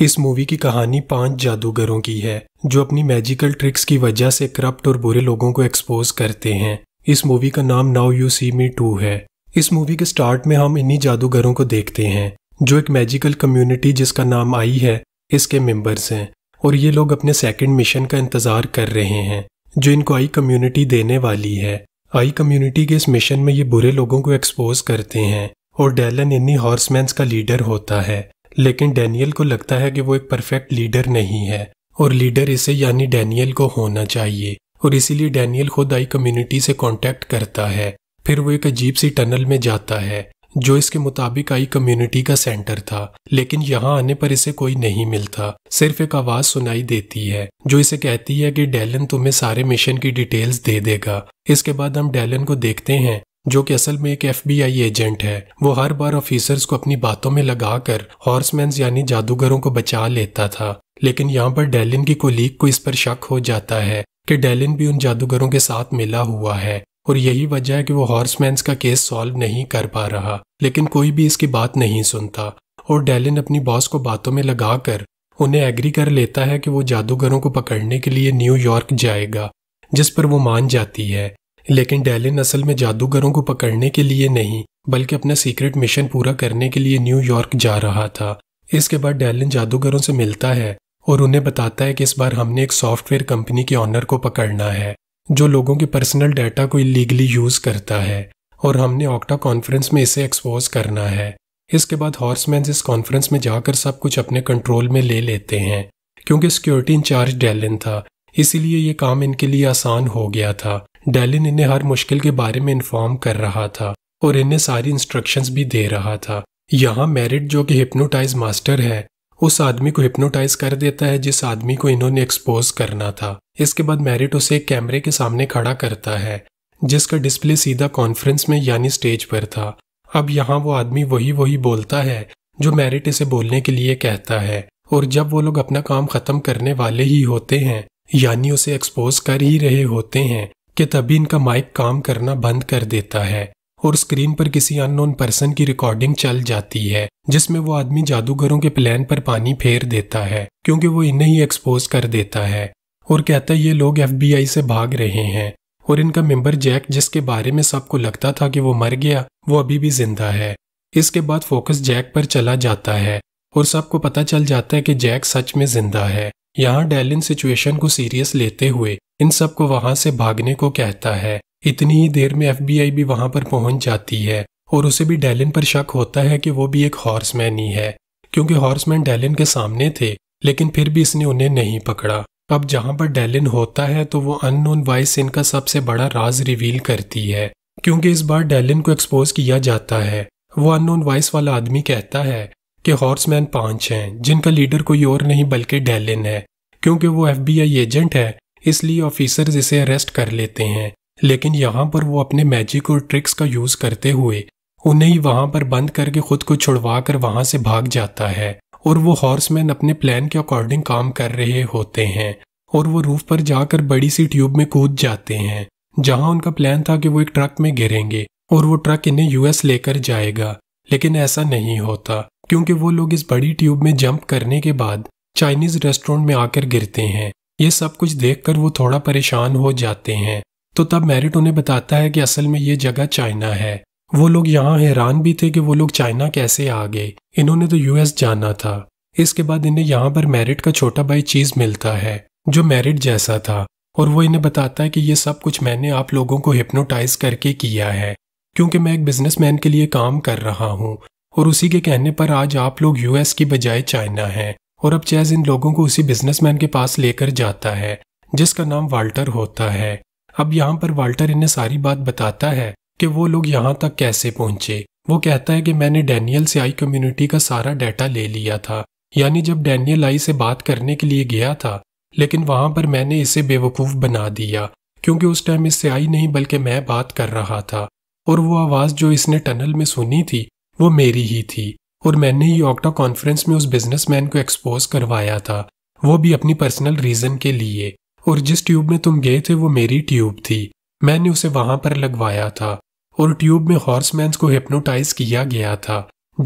इस मूवी की कहानी 5 जादूगरों की है जो अपनी मैजिकल ट्रिक्स की वजह से करप्ट और बुरे लोगों को एक्सपोज करते हैं। इस मूवी का नाम नाउ यू सी मी 2 है। इस मूवी के स्टार्ट में हम इन्हीं जादूगरों को देखते हैं जो एक मैजिकल कम्युनिटी जिसका नाम आई है इसके मेंबर्स हैं और ये लोग अपने सेकंड मिशन का इंतजार कर रहे हैं जो इनको आई कम्युनिटी देने वाली है। आई कम्युनिटी के इस मिशन में ये बुरे लोगों को एक्सपोज करते हैं और डैलन इन्हीं हॉर्समैन्स का लीडर होता है, लेकिन डैनियल को लगता है कि वो एक परफेक्ट लीडर नहीं है और लीडर इसे यानी डैनियल को होना चाहिए और इसीलिए डैनियल खुद आई कम्युनिटी से कॉन्टेक्ट करता है। फिर वो एक अजीब सी टनल में जाता है जो इसके मुताबिक आई कम्युनिटी का सेंटर था, लेकिन यहाँ आने पर इसे कोई नहीं मिलता। सिर्फ एक आवाज सुनाई देती है जो इसे कहती है कि डैलन तुम्हें सारे मिशन की डिटेल्स दे देगा। इसके बाद हम डैलन को देखते हैं जो कि असल में एक FBI एजेंट है। वो हर बार ऑफिसर्स को अपनी बातों में लगाकर हॉर्समैन्स यानी जादूगरों को बचा लेता था, लेकिन यहाँ पर डैलन की कोलीग को इस पर शक हो जाता है कि डैलन भी उन जादूगरों के साथ मिला हुआ है और यही वजह है कि वो हॉर्समैन्स का केस सॉल्व नहीं कर पा रहा। लेकिन कोई भी इसकी बात नहीं सुनता और डैलन अपनी बॉस को बातों में लगाकर उन्हें एग्री कर लेता है कि वो जादूगरों को पकड़ने के लिए न्यूयॉर्क जाएगा, जिस पर वो मान जाती है। लेकिन डैलन असल में जादूगरों को पकड़ने के लिए नहीं बल्कि अपना सीक्रेट मिशन पूरा करने के लिए न्यूयॉर्क जा रहा था। इसके बाद डैलन जादूगरों से मिलता है और उन्हें बताता है कि इस बार हमने एक सॉफ्टवेयर कंपनी के ऑनर को पकड़ना है जो लोगों के पर्सनल डाटा को इलीगली यूज करता है और हमने ऑक्टा कॉन्फ्रेंस में इसे एक्सपोज करना है। इसके बाद हॉर्समैन्स इस कॉन्फ्रेंस में जाकर सब कुछ अपने कंट्रोल में ले लेते हैं। क्योंकि सिक्योरिटी इंचार्ज डैलन था इसीलिए ये काम इनके लिए आसान हो गया था। डैलन इन्हें हर मुश्किल के बारे में इन्फॉर्म कर रहा था और इन्हें सारी इंस्ट्रक्शंस भी दे रहा था। यहाँ मेरिट जो कि हिप्नोटाइज मास्टर है उस आदमी को हिप्नोटाइज कर देता है जिस आदमी को इन्होंने एक्सपोज करना था। इसके बाद मेरिट उसे एक कैमरे के सामने खड़ा करता है जिसका डिस्प्ले सीधा कॉन्फ्रेंस में यानी स्टेज पर था। अब यहाँ वो आदमी वही बोलता है जो मेरिट इसे बोलने के लिए कहता है और जब वो लोग अपना काम खत्म करने वाले ही होते हैं यानी उसे एक्सपोज कर ही रहे होते हैं कि तभी इनका माइक काम करना बंद कर देता है और स्क्रीन पर किसी अननोन पर्सन की रिकॉर्डिंग चल जाती है जिसमें वो आदमी जादूगरों के प्लान पर पानी फेर देता है क्योंकि वो इन्हें ही एक्सपोज कर देता है और कहता है ये लोग FBI से भाग रहे हैं और इनका मेंबर जैक जिसके बारे में सबको लगता था कि वो मर गया वो अभी भी जिंदा है। इसके बाद फोकस जैक पर चला जाता है और सबको पता चल जाता है कि जैक सच में जिंदा है। यहाँ डैलन सिचुएशन को सीरियस लेते हुए इन सबको वहां से भागने को कहता है। इतनी ही देर में FBI भी वहां पर पहुंच जाती है और उसे भी डैलन पर शक होता है कि वो भी एक हॉर्समैन ही है क्योंकि हॉर्समैन डैलन के सामने थे लेकिन फिर भी इसने उन्हें नहीं पकड़ा। अब जहां पर डैलन होता है तो वो अननोन वॉइस इनका सबसे बड़ा राज रिवील करती है क्योंकि इस बार डैलन को एक्सपोज किया जाता है। वो अननोन वॉइस वाला आदमी कहता है कि हॉर्समैन 5 हैं जिनका लीडर कोई और नहीं बल्कि डैलन है। क्योंकि वो FBI एजेंट है इसलिए ऑफिसर्स इसे अरेस्ट कर लेते हैं, लेकिन यहाँ पर वो अपने मैजिक और ट्रिक्स का यूज करते हुए उन्हें ही वहां पर बंद करके खुद को छुड़वा कर वहां से भाग जाता है और वो हॉर्समैन अपने प्लान के अकॉर्डिंग काम कर रहे होते हैं और वो रूफ पर जाकर बड़ी सी ट्यूब में कूद जाते हैं जहां उनका प्लान था कि वो एक ट्रक में गिरेंगे और वो ट्रक इन्हें US लेकर जाएगा, लेकिन ऐसा नहीं होता क्योंकि वो लोग इस बड़ी ट्यूब में जंप करने के बाद चाइनीज रेस्टोरेंट में आकर गिरते हैं। ये सब कुछ देखकर वो थोड़ा परेशान हो जाते हैं तो तब मेरिट उन्हें बताता है कि असल में ये जगह चाइना है। वो लोग यहाँ हैरान भी थे कि वो लोग चाइना कैसे आ गए, इन्होंने तो US जाना था। इसके बाद इन्हें यहाँ पर मेरिट का छोटा भाई चीज मिलता है जो मेरिट जैसा था और वो इन्हें बताता है कि ये सब कुछ मैंने आप लोगों को हिप्नोटाइज करके किया है क्योंकि मैं एक बिजनेसमैन के लिए काम कर रहा हूँ और उसी के कहने पर आज आप लोग US की बजाय चाइना हैं। और अब चैज इन लोगों को उसी बिजनेसमैन के पास लेकर जाता है जिसका नाम वाल्टर होता है। अब यहाँ पर वाल्टर इन्हें सारी बात बताता है कि वो लोग यहाँ तक कैसे पहुंचे। वो कहता है कि मैंने डैनियल से आई कम्युनिटी का सारा डाटा ले लिया था, यानी जब डैनियल आई से बात करने के लिए गया था लेकिन वहां पर मैंने इसे बेवकूफ बना दिया क्योंकि उस टाइम इससे आई नहीं बल्कि मैं बात कर रहा था और वो आवाज जो इसने टनल में सुनी थी वो मेरी ही थी और मैंने ही ऑक्टा कॉन्फ्रेंस में उस बिजनेसमैन को एक्सपोज करवाया था, वो भी अपनी पर्सनल रीजन के लिए। और जिस ट्यूब में तुम गए थे वो मेरी ट्यूब थी, मैंने उसे वहां पर लगवाया था और ट्यूब में हॉर्समैन्स को हिप्नोटाइज किया गया था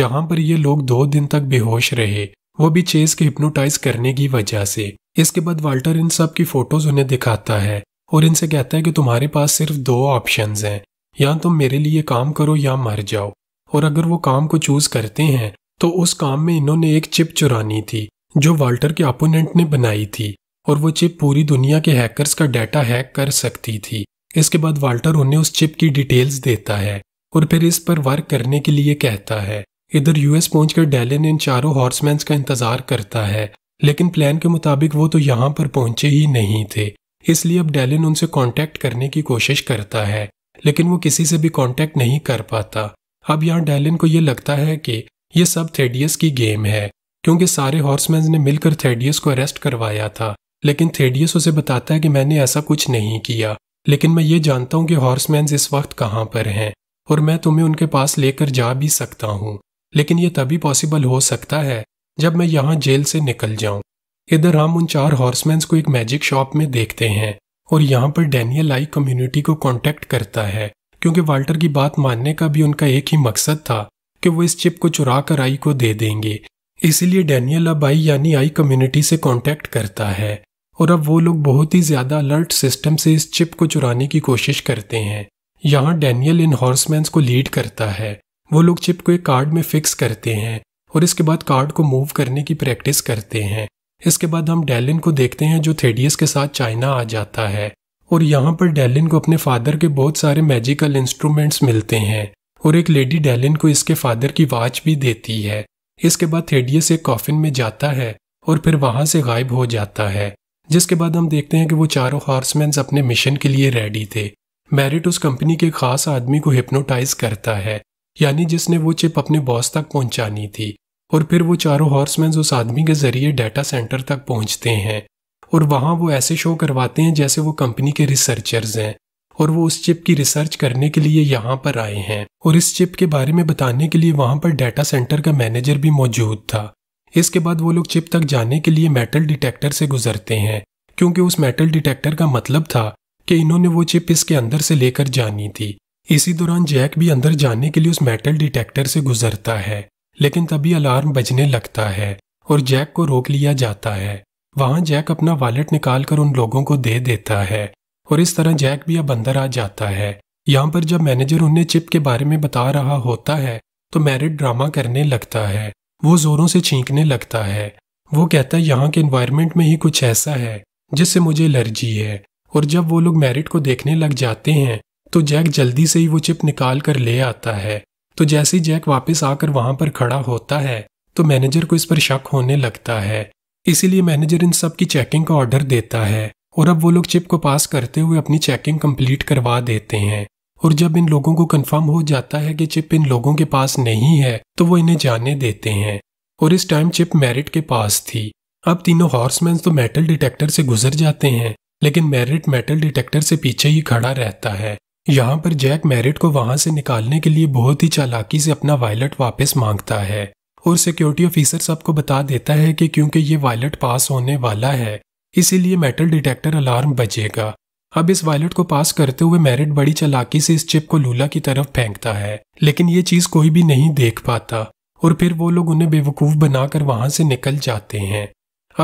जहां पर ये लोग 2 दिन तक बेहोश रहे। वो भी चेस के हिप्नोटाइज करने की वजह से। इसके बाद वाल्टर इन सब की फोटोज उन्हें दिखाता है और इनसे कहता है कि तुम्हारे पास सिर्फ दो ऑप्शंस हैं, या तुम मेरे लिए काम करो या मर जाओ। और अगर वो काम को चूज करते हैं तो उस काम में इन्होंने एक चिप चुरानी थी जो वाल्टर के अपोनेंट ने बनाई थी, और वो चिप पूरी दुनिया के हैकर्स का डाटा हैक कर सकती थी। इसके बाद वाल्टर उन्हें उस चिप की डिटेल्स देता है और फिर इस पर वर्क करने के लिए कहता है। इधर यूएस पहुंचकर डैलन इन चारों हॉर्समैन्स का इंतजार करता है, लेकिन प्लान के मुताबिक वो तो यहाँ पर पहुंचे ही नहीं थे, इसलिए अब डैलन उनसे कांटेक्ट करने की कोशिश करता है, लेकिन वो किसी से भी कांटेक्ट नहीं कर पाता। अब यहाँ डैलन को ये लगता है कि ये सब थेडियस की गेम है, क्योंकि सारे हॉर्समैन्स ने मिलकर थेडियस को अरेस्ट करवाया था। लेकिन थेडियस उसे बताता है कि मैंने ऐसा कुछ नहीं किया, लेकिन मैं ये जानता हूँ कि हॉर्समैन्स इस वक्त कहाँ पर हैं और मैं तुम्हें उनके पास लेकर जा भी सकता हूँ, लेकिन ये तभी पॉसिबल हो सकता है जब मैं यहाँ जेल से निकल जाऊँ। इधर हम उन चार हॉर्समैन्स को एक मैजिक शॉप में देखते हैं और यहाँ पर डैनियल आई कम्युनिटी को कॉन्टेक्ट करता है, क्योंकि वाल्टर की बात मानने का भी उनका एक ही मकसद था कि वो इस चिप को चुरा कर आई को दे देंगे। इसीलिए डैनियल अब आई यानी आई कम्युनिटी से कॉन्टेक्ट करता है और अब वो लोग बहुत ही ज्यादा अलर्ट सिस्टम से इस चिप को चुराने की कोशिश करते हैं। यहाँ डैनियल इन हॉर्समैन्स को लीड करता है। वो लोग चिप को एक कार्ड में फिक्स करते हैं और इसके बाद कार्ड को मूव करने की प्रैक्टिस करते हैं। इसके बाद हम डैलन को देखते हैं जो थेडियस के साथ चाइना आ जाता है और यहाँ पर डैलन को अपने फादर के बहुत सारे मैजिकल इंस्ट्रूमेंट्स मिलते हैं और एक लेडी डैलन को इसके फादर की वॉच भी देती है। इसके बाद थेडियस एक कॉफिन में जाता है और फिर वहां से गायब हो जाता है, जिसके बाद हम देखते हैं कि वो चारों हॉर्समैन्स अपने मिशन के लिए रेडी थे। मैरिट उस कंपनी के खास आदमी को हिप्नोटाइज करता है, यानी जिसने वो चिप अपने बॉस तक पहुंचानी थी, और फिर वो चारों हॉर्समैन्स उस आदमी के जरिए डाटा सेंटर तक पहुंचते हैं और वहां वो ऐसे शो करवाते हैं जैसे वो कंपनी के रिसर्चर्स हैं और वो उस चिप की रिसर्च करने के लिए यहाँ पर आए हैं। और इस चिप के बारे में बताने के लिए वहां पर डाटा सेंटर का मैनेजर भी मौजूद था। इसके बाद वो लोग चिप तक जाने के लिए मेटल डिटेक्टर से गुजरते हैं, क्योंकि उस मेटल डिटेक्टर का मतलब था कि इन्होंने वो चिप इसके अंदर से लेकर जानी थी। इसी दौरान जैक भी अंदर जाने के लिए उस मेटल डिटेक्टर से गुजरता है, लेकिन तभी अलार्म बजने लगता है और जैक को रोक लिया जाता है। वहां जैक अपना वॉलेट निकालकर उन लोगों को दे देता है और इस तरह जैक भी अब अंदर आ जाता है। यहाँ पर जब मैनेजर उन्हें चिप के बारे में बता रहा होता है तो मैरिट ड्रामा करने लगता है। वो जोरों से छींकने लगता है। वो कहता है यहाँ के एनवायरनमेंट में ही कुछ ऐसा है जिससे मुझे एलर्जी है। और जब वो लोग मैरिट को देखने लग जाते हैं तो जैक जल्दी से ही वो चिप निकाल कर ले आता है। तो जैसे ही जैक वापस आकर वहां पर खड़ा होता है तो मैनेजर को इस पर शक होने लगता है, इसीलिए मैनेजर इन सब की चेकिंग का ऑर्डर देता है। और अब वो लोग चिप को पास करते हुए अपनी चेकिंग कंप्लीट करवा देते हैं और जब इन लोगों को कंफर्म हो जाता है कि चिप इन लोगों के पास नहीं है तो वो इन्हें जाने देते हैं। और इस टाइम चिप मैरिट के पास थी। अब तीनों हॉर्समैन तो मेटल डिटेक्टर से गुजर जाते हैं, लेकिन मैरिट मेटल डिटेक्टर से पीछे ही खड़ा रहता है। यहाँ पर जैक मैरिट को वहां से निकालने के लिए बहुत ही चालाकी से अपना वायलेट वापस मांगता है और सिक्योरिटी ऑफिसर सबको बता देता है कि क्योंकि ये वायलेट पास होने वाला है इसीलिए मेटल डिटेक्टर अलार्म बजेगा। अब इस वायलेट को पास करते हुए मैरिट बड़ी चालाकी से इस चिप को लूला की तरफ फेंकता है, लेकिन ये चीज कोई भी नहीं देख पाता और फिर वो लोग उन्हें बेवकूफ बनाकर वहां से निकल जाते हैं।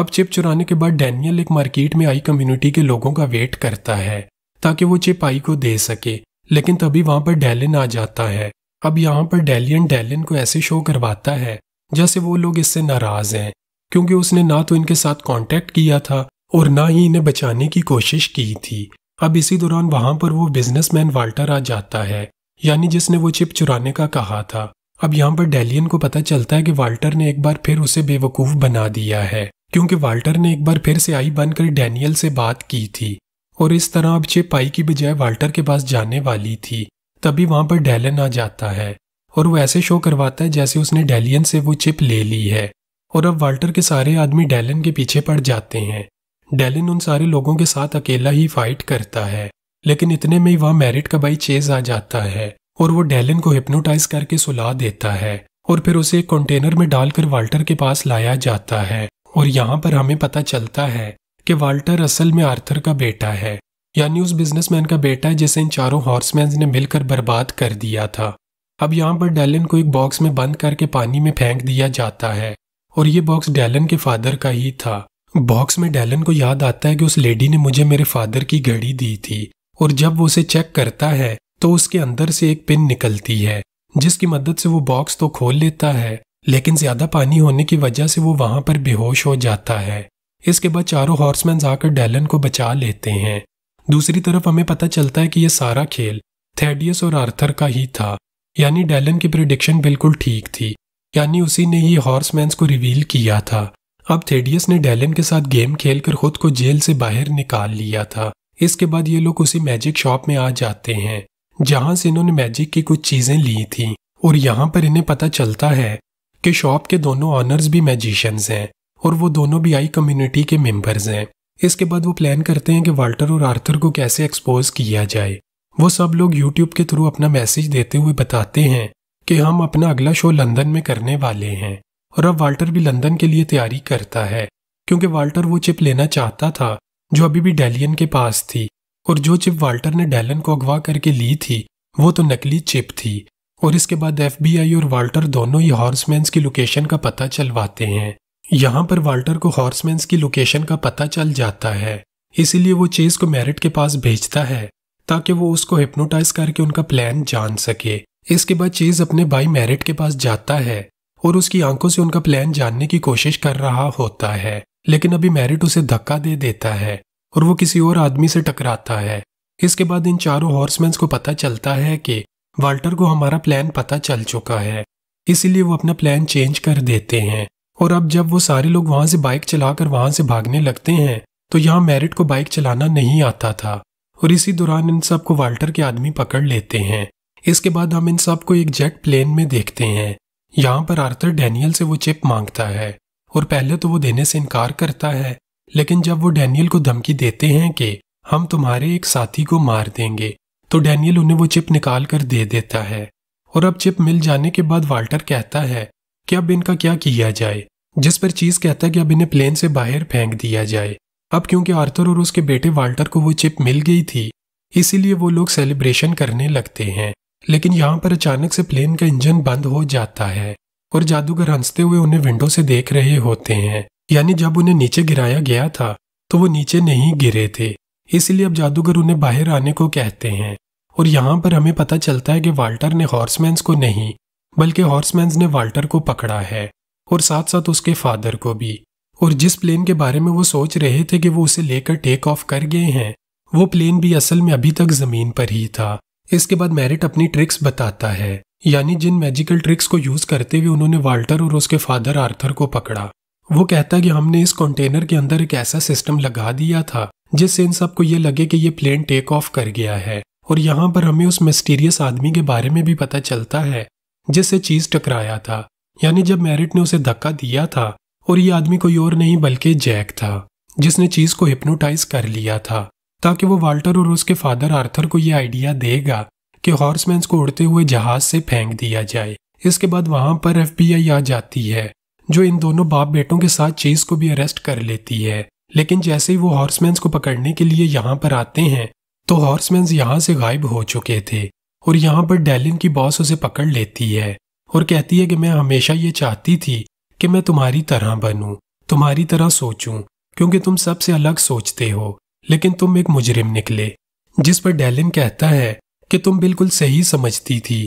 अब चिप चुराने के बाद डैनियल एक मार्केट में आई कम्युनिटी के लोगों का वेट करता है ताकि वो चिप आई को दे सके, लेकिन तभी वहां पर डैलन आ जाता है। अब यहाँ पर डैलन को ऐसे शो करवाता है जैसे वो लोग इससे नाराज हैं, क्योंकि उसने ना तो इनके साथ कॉन्टेक्ट किया था और ना ही इन्हें बचाने की कोशिश की थी। अब इसी दौरान वहां पर वो बिजनेसमैन वाल्टर आ जाता है, यानी जिसने वो चिप चुराने का कहा था। अब यहाँ पर डैलियन को पता चलता है कि वाल्टर ने एक बार फिर उसे बेवकूफ बना दिया है, क्योंकि वाल्टर ने एक बार फिर से आई बनकर डैनियल से बात की थी और इस तरह अब चिप आई की बजाय वाल्टर के पास जाने वाली थी। तभी वहां पर डैलन आ जाता है और वो ऐसे शो करवाता है जैसे उसने डैलियन से वो चिप ले ली है। और अब वाल्टर के सारे आदमी डैलन के पीछे पड़ जाते हैं। डैलन उन सारे लोगों के साथ अकेला ही फाइट करता है, लेकिन इतने में ही वहां मैरिट का भाई चेज आ जाता है और वो डैलन को हिप्नोटाइज करके सुला देता है और फिर उसे एक कंटेनर में डालकर वाल्टर के पास लाया जाता है। और यहाँ पर हमें पता चलता है कि वाल्टर असल में आर्थर का बेटा है, यानी उस बिजनेसमैन का बेटा है जिसे इन चारों हॉर्समैन्स ने मिलकर बर्बाद कर दिया था। अब यहाँ पर डैलन को एक बॉक्स में बंद करके पानी में फेंक दिया जाता है और ये बॉक्स डैलन के फादर का ही था। बॉक्स में डैलन को याद आता है कि उस लेडी ने मुझे मेरे फादर की घड़ी दी थी, और जब वो उसे चेक करता है तो उसके अंदर से एक पिन निकलती है जिसकी मदद से वो बॉक्स तो खोल लेता है, लेकिन ज्यादा पानी होने की वजह से वो वहां पर बेहोश हो जाता है। इसके बाद चारों हॉर्समैन आकर डैलन को बचा लेते हैं। दूसरी तरफ हमें पता चलता है कि यह सारा खेल थेडियस और आर्थर का ही था, यानी डैलन की प्रेडिक्शन बिल्कुल ठीक थी, यानी उसी ने ही हॉर्समैन्स को रिवील किया था। अब थेडियस ने डैलन के साथ गेम खेलकर खुद को जेल से बाहर निकाल लिया था। इसके बाद ये लोग उसी मैजिक शॉप में आ जाते हैं जहां से इन्होंने मैजिक की कुछ चीजें ली थी, और यहाँ पर इन्हें पता चलता है कि शॉप के दोनों ऑनर्स भी मैजिशियंस हैं और वो दोनों भी आई कम्युनिटी के मेंबर्स हैं। इसके बाद वो प्लान करते हैं कि वाल्टर और आर्थर को कैसे एक्सपोज किया जाए। वो सब लोग YouTube के थ्रू अपना मैसेज देते हुए बताते हैं कि हम अपना अगला शो लंदन में करने वाले हैं, और अब वाल्टर भी लंदन के लिए तैयारी करता है क्योंकि वाल्टर वो चिप लेना चाहता था जो अभी भी डैलियन के पास थी, और जो चिप वाल्टर ने डैलन को अगवा करके ली थी वो तो नकली चिप थी। और इसके बाद FBI और वाल्टर दोनों ही हॉर्समैन्स की लोकेशन का पता चलवाते हैं। यहाँ पर वाल्टर को हॉर्समैन्स की लोकेशन का पता चल जाता है, इसीलिए वो चेस को मैरिट के पास भेजता है ताकि वो उसको हिप्नोटाइज करके उनका प्लान जान सके। इसके बाद चेज अपने भाई मैरिट के पास जाता है और उसकी आंखों से उनका प्लान जानने की कोशिश कर रहा होता है, लेकिन अभी मैरिट उसे धक्का दे देता है और वो किसी और आदमी से टकराता है। इसके बाद इन चारों हॉर्समैन्स को पता चलता है कि वाल्टर को हमारा प्लान पता चल चुका है, इसीलिए वो अपना प्लान चेंज कर देते हैं। और अब जब वो सारे लोग वहां से बाइक चलाकर वहां से भागने लगते हैं तो यहाँ मैरिट को बाइक चलाना नहीं आता था, और इसी दौरान इन सब को वाल्टर के आदमी पकड़ लेते हैं। इसके बाद हम इन सब को एक जेट प्लेन में देखते हैं। यहाँ पर आर्थर डैनियल से वो चिप मांगता है और पहले तो वो देने से इनकार करता है, लेकिन जब वो डैनियल को धमकी देते हैं कि हम तुम्हारे एक साथी को मार देंगे तो डैनियल उन्हें वो चिप निकाल कर दे देता है। और अब चिप मिल जाने के बाद वाल्टर कहता है कि अब इनका क्या किया जाए, जिस पर चीज कहता है कि अब इन्हें प्लेन से बाहर फेंक दिया जाए। अब क्योंकि आर्थर और उसके बेटे वाल्टर को वो चिप मिल गई थी, इसीलिए वो लोग सेलिब्रेशन करने लगते हैं, लेकिन यहाँ पर अचानक से प्लेन का इंजन बंद हो जाता है और जादूगर हंसते हुए उन्हें विंडो से देख रहे होते हैं, यानी जब उन्हें नीचे गिराया गया था तो वो नीचे नहीं गिरे थे, इसीलिए अब जादूगर उन्हें बाहर आने को कहते हैं। और यहाँ पर हमें पता चलता है कि वाल्टर ने हॉर्समैन्स को नहीं बल्कि हॉर्समैन्स ने वाल्टर को पकड़ा है, और साथ साथ उसके फादर को भी। और जिस प्लेन के बारे में वो सोच रहे थे कि वो उसे लेकर टेक ऑफ कर गए हैं, वो प्लेन भी असल में अभी तक जमीन पर ही था। इसके बाद मैरिट अपनी ट्रिक्स बताता है, यानी जिन मैजिकल ट्रिक्स को यूज करते हुए उन्होंने वाल्टर और उसके फादर आर्थर को पकड़ा। वो कहता है कि हमने इस कंटेनर के अंदर एक ऐसा सिस्टम लगा दिया था जिससे इन सबको ये लगे कि ये प्लेन टेक ऑफ कर गया है। और यहाँ पर हमें उस मिस्टीरियस आदमी के बारे में भी पता चलता है जिससे चीज टकराया था, यानी जब मैरिट ने उसे धक्का दिया था, और ये आदमी कोई और नहीं बल्कि जैक था जिसने चीज को हिप्नोटाइज कर लिया था ताकि वो वाल्टर और उसके फादर आर्थर को ये आइडिया देगा कि हॉर्समैन्स को उड़ते हुए जहाज से फेंक दिया जाए। इसके बाद वहां पर FBI आ जाती है जो इन दोनों बाप बेटों के साथ चीज को भी अरेस्ट कर लेती है, लेकिन जैसे ही वो हॉर्समैन्स को पकड़ने के लिए यहाँ पर आते हैं तो हॉर्समैन्स यहाँ से गायब हो चुके थे। और यहाँ पर डैलिन की बॉस उसे पकड़ लेती है और कहती है कि मैं हमेशा ये चाहती थी कि मैं तुम्हारी तरह बनूं, तुम्हारी तरह सोचूं, क्योंकि तुम सबसे अलग सोचते हो, लेकिन तुम एक मुजरिम निकले। जिस पर डैलिन कहता है कि तुम बिल्कुल सही समझती थी,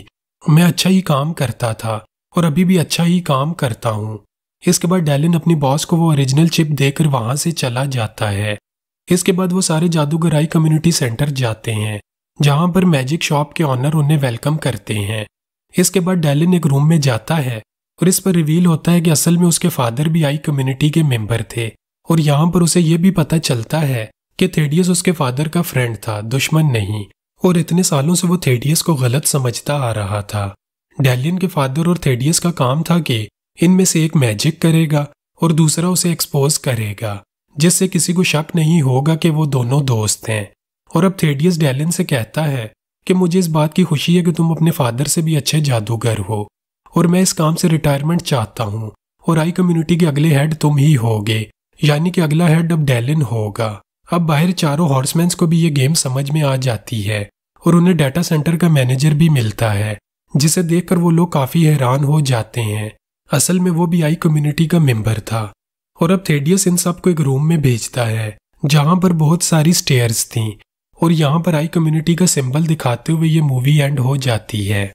मैं अच्छा ही काम करता था और अभी भी अच्छा ही काम करता हूँ। इसके बाद डैलिन अपनी बॉस को वो ओरिजिनल चिप देकर वहां से चला जाता है। इसके बाद वो सारे जादूगर आई कम्युनिटी सेंटर जाते हैं जहां पर मैजिक शॉप के ऑनर उन्हें वेलकम करते हैं। इसके बाद डैलिन एक रूम में जाता है और इस पर रिवील होता है कि असल में उसके फादर भी आई कम्युनिटी के मेंबर थे, और यहाँ पर उसे यह भी पता चलता है कि थेडियस उसके फादर का फ्रेंड था, दुश्मन नहीं, और इतने सालों से वो थेडियस को गलत समझता आ रहा था। डैलियन के फादर और थेडियस का काम था कि इनमें से एक मैजिक करेगा और दूसरा उसे एक्सपोज करेगा, जिससे किसी को शक नहीं होगा कि वो दोनों दोस्त हैं। और अब थेडियस डैलियन से कहता है कि मुझे इस बात की खुशी है कि तुम अपने फादर से भी अच्छे जादूगर हो, और मैं इस काम से रिटायरमेंट चाहता हूँ, और आई कम्युनिटी के अगले हेड तुम ही होगे, यानी कि अगला हेड अब डैलिन होगा। अब बाहर चारों हॉर्समैन्स को भी ये गेम समझ में आ जाती है और उन्हें डाटा सेंटर का मैनेजर भी मिलता है, जिसे देखकर वो लोग काफी हैरान हो जाते हैं। असल में वो बीआई कम्युनिटी का मेंबर था। और अब थेडियस इन सबको एक रूम में भेजता है जहां पर बहुत सारी स्टेयर्स थीं, और यहाँ पर आई कम्युनिटी का सिंबल दिखाते हुए ये मूवी एंड हो जाती है।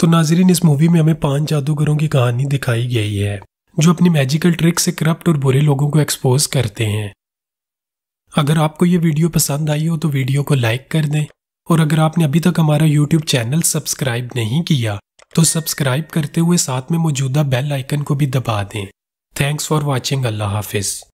तो नाजरीन, इस मूवी में हमें 5 जादूगरों की कहानी दिखाई गई है जो अपनी मैजिकल ट्रिक से करप्ट और बुरे लोगों को एक्सपोज करते हैं। अगर आपको ये वीडियो पसंद आई हो तो वीडियो को लाइक कर दें, और अगर आपने अभी तक हमारा YouTube चैनल सब्सक्राइब नहीं किया तो सब्सक्राइब करते हुए साथ में मौजूदा बेल आइकन को भी दबा दें। Thanks for watching. अल्लाह हाफिज।